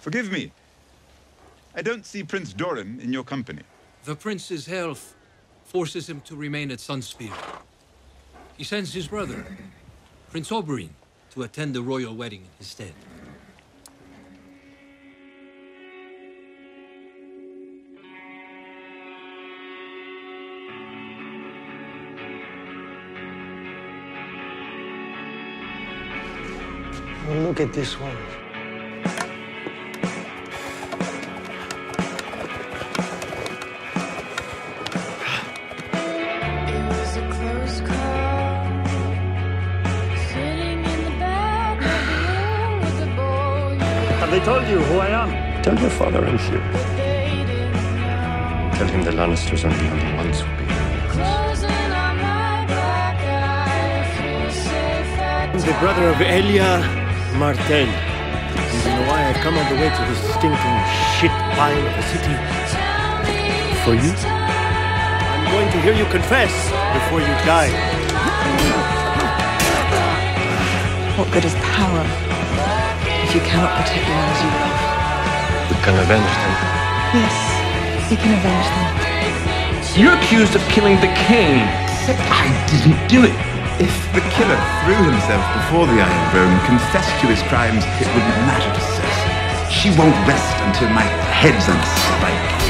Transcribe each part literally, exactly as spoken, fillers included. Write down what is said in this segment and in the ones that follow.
Forgive me. I don't see Prince Doran in your company. The prince's health forces him to remain at Sunspear. He sends his brother, Prince Oberyn, to attend the royal wedding in his stead. Well, look at this one. Have they told you who I am? Tell your father I'm here. Tell him the Lannisters are the only ones who be here. The brother of Elia Martell. You know why I come all the way to this stinking shit pile of a city? For you? I'm going to hear you confess before you die. What good is power if you cannot protect the ones you love? You can avenge them. Yes, you can avenge them. You're accused of killing the king. Except I didn't do it. If the killer threw himself before the Iron Room, confessed to his crimes, it wouldn't matter to Cersei. She won't rest until my head's on spike.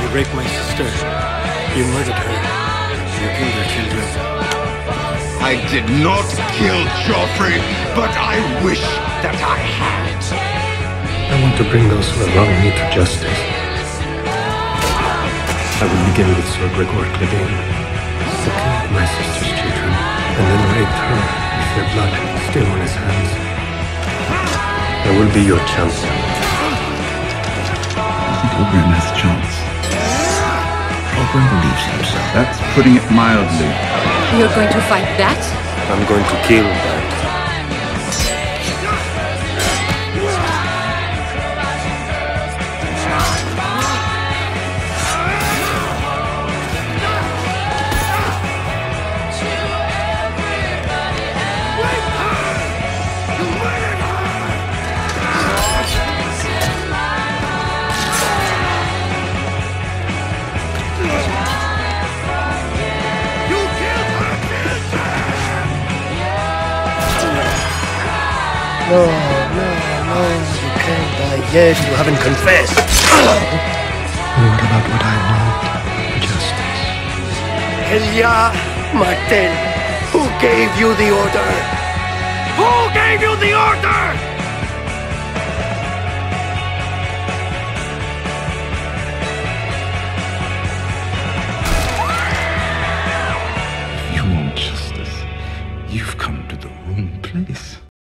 You raped my sister. You murdered her. You killed her children. I did not kill Joffrey, but I wish that I had. I want to bring those who have wronged me to justice. I will begin with Sir Gregor Clegane, the king of my sister's children, and then raped her with their blood still on his hands. I will be your champion. Isn't Oberyn has a chance? Oberyn believes in himself. That's putting it mildly. You're going to fight that? I'm going to kill that. No, no, no, you can't die yet, you haven't confessed. And what about what I want? Justice. Elia Martell, who gave you the order? Who gave you the order? You want justice. You've